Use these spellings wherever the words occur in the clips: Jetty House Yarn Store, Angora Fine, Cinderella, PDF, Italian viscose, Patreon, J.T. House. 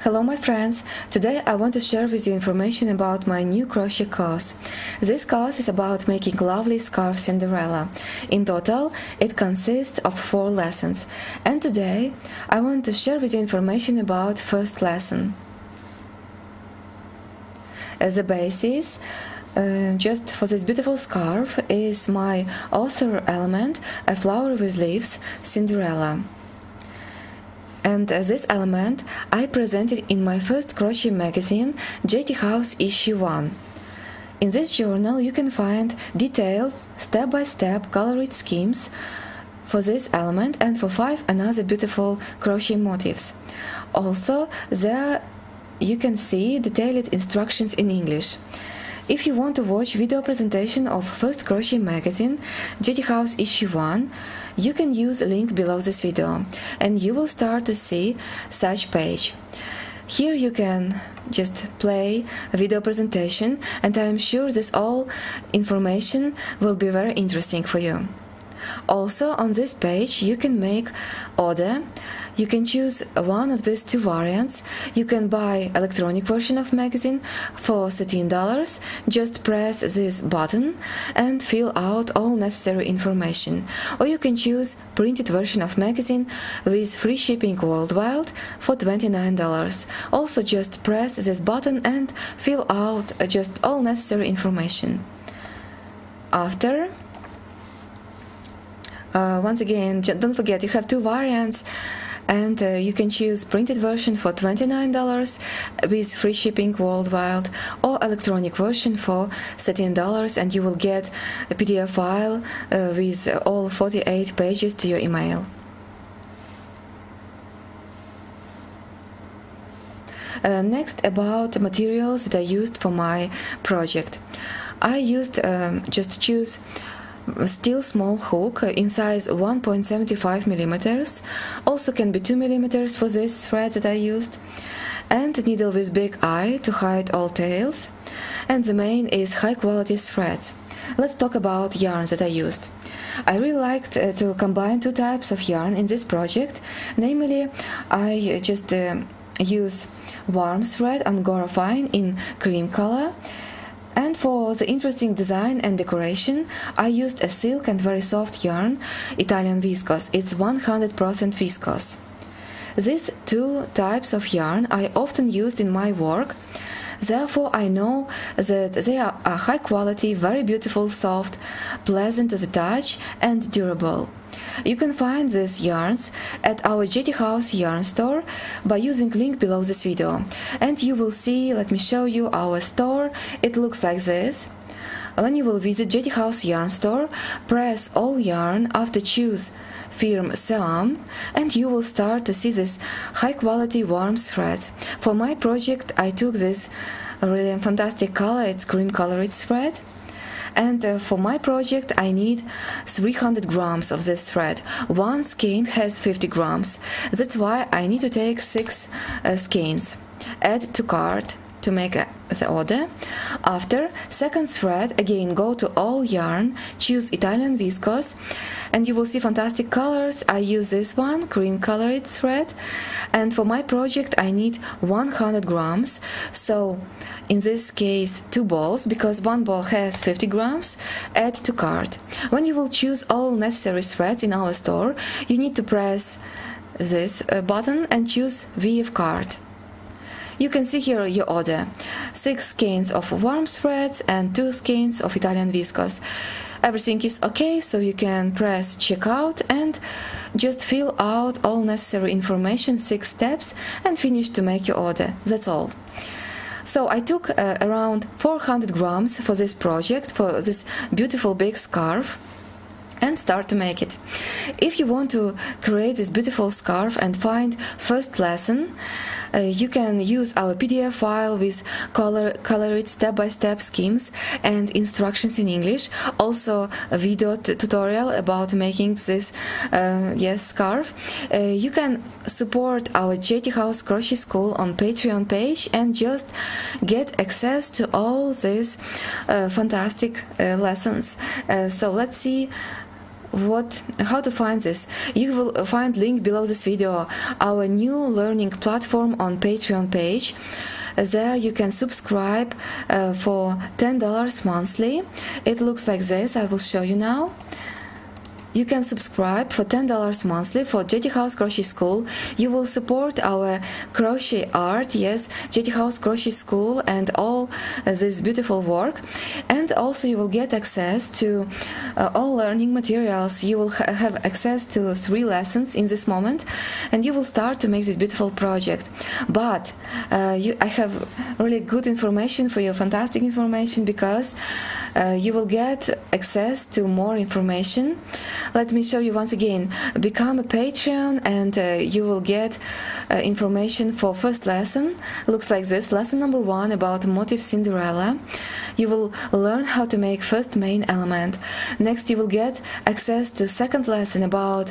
Hello my friends, today I want to share with you information about my new crochet course. This course is about making lovely scarf Cinderella. In total, it consists of 4 lessons, and today I want to share with you information about first lesson. As a basis, just for this beautiful scarf is my author element, a flower with leaves, Cinderella. And this element I presented in my first crochet magazine, J.T. House issue 1. In this journal you can find detailed, step-by-step colored schemes for this element and for 5 another beautiful crochet motifs. Also, there you can see detailed instructions in English. If you want to watch video presentation of first crochet magazine, Jetty House issue 1, you can use link below this video, and you will start to see such page. Here you can just play a video presentation, and I am sure this all information will be very interesting for you. Also, on this page you can make order. You can choose one of these 2 variants. You can buy electronic version of magazine for $13. Just press this button and fill out all necessary information. Or you can choose printed version of magazine with free shipping worldwide for $29. Also just press this button and fill out just all necessary information. After once again, don't forget, you have 2 variants, and you can choose printed version for $29 with free shipping worldwide, or electronic version for $13, and you will get a PDF file with all 48 pages to your email. Next, about materials that I used for my project. I used just choose steel small hook in size 1.75 mm, also can be 2 mm for this thread that I used, and needle with big eye to hide all tails, and the main is high quality threads. Let's talk about yarns that I used. I really liked to combine 2 types of yarn in this project, namely I just use warm thread Angora Fine in cream color. And for the interesting design and decoration, I used a silk and very soft yarn, Italian viscose. It's 100% viscose. These 2 types of yarn I often used in my work, therefore I know that they are high quality, very beautiful, soft, pleasant to the touch and durable. You can find these yarns at our Jetty House Yarn Store by using link below this video. And you will see, let me show you our store, it looks like this. When you will visit Jetty House Yarn Store, press all yarn, after choose firm seam, and you will start to see this high quality warm thread. For my project I took this really fantastic color, it's cream colored thread. And for my project I need 300 grams of this thread. One skein has 50 grams. That's why I need to take 6 skeins. Add to cart to make the order. After second thread, again go to all yarn, choose Italian viscose, and you will see fantastic colors. I use this one, cream colored thread, and for my project I need 100 grams, so in this case 2 balls, because 1 ball has 50 grams, add to cart. When you will choose all necessary threads in our store, you need to press this button and choose VF cart. You can see here your order, 6 skeins of warm threads and 2 skeins of Italian viscose. Everything is okay, so you can press checkout and just fill out all necessary information, 6 steps, and finish to make your order. That's all. So I took around 400 grams for this project, for this beautiful big scarf, and start to make it. If you want to create this beautiful scarf and find first lesson, you can use our PDF file with colored step-by-step schemes and instructions in English, also a video tutorial about making this scarf. You can support our Jetty House Crochet School on Patreon page and just get access to all these fantastic lessons. So let's see how to find this? You will find link below this video, our new learning platform on Patreon page. There you can subscribe for $10 monthly. It looks like this. I will show you now. You can subscribe for $10 monthly for Jetty House Crochet School. You will support our crochet art, yes, Jetty House Crochet School and all this beautiful work. And also you will get access to all learning materials. You will have access to 3 lessons in this moment, and you will start to make this beautiful project. But I have really good information for you, fantastic information, because you will get access to more information. Let me show you once again. Become a Patreon and you will get information for first lesson. Looks like this. Lesson number 1 about motif Cinderella. You will learn how to make first main element. Next you will get access to second lesson about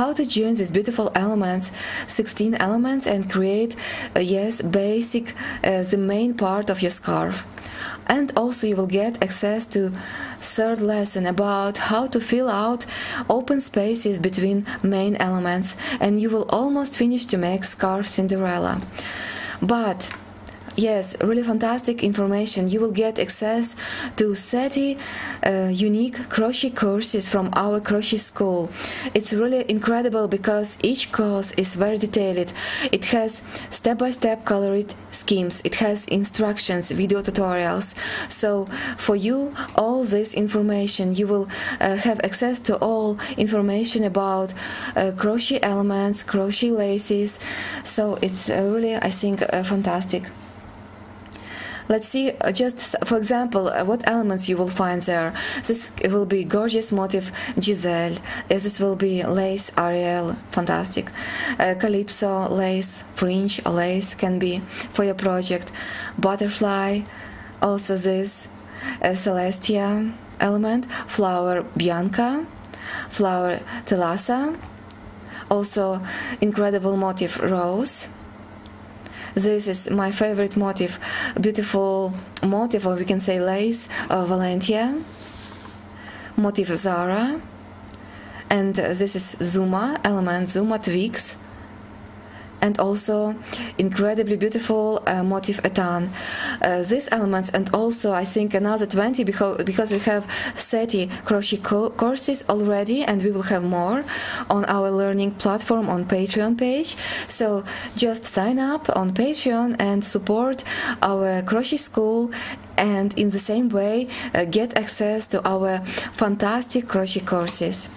how to join these beautiful elements, 16 elements, and create the main part of your scarf. And also you will get access to third lesson about how to fill out open spaces between main elements, and you will almost finish to make scarf Cinderella. But yes, really fantastic information. You will get access to 30 unique crochet courses from our crochet school. It's really incredible because each course is very detailed. It has step-by-step colored schemes. It has instructions, video tutorials. So for you, all this information, you will have access to all information about crochet elements, crochet laces. So it's really, I think, fantastic. Let's see, just for example, what elements you will find there. This will be gorgeous motif Giselle. This will be lace Ariel, fantastic. Calypso lace, fringe lace can be for your project. Butterfly, also this Celestia element. Flower Bianca, flower Thalassa. Also incredible motif Rose. This is my favorite motif, beautiful motif, or we can say lace, Valentia, motif Zara, and this is Zuma element, Zuma twigs, and also incredibly beautiful motif Etan. These elements, and also I think another 20, because we have 30 crochet courses already, and we will have more on our learning platform on Patreon page. So just sign up on Patreon and support our crochet school, and in the same way get access to our fantastic crochet courses.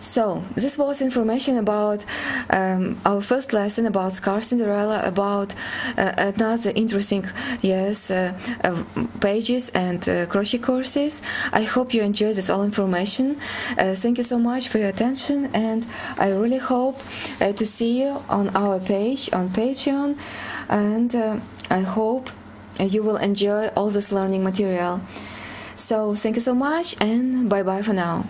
So this was information about our first lesson about Scarf Cinderella, about another interesting pages and crochet courses. I hope you enjoyed this all information. Thank you so much for your attention, and I really hope to see you on our page on Patreon, and I hope you will enjoy all this learning material. So thank you so much, and bye bye for now.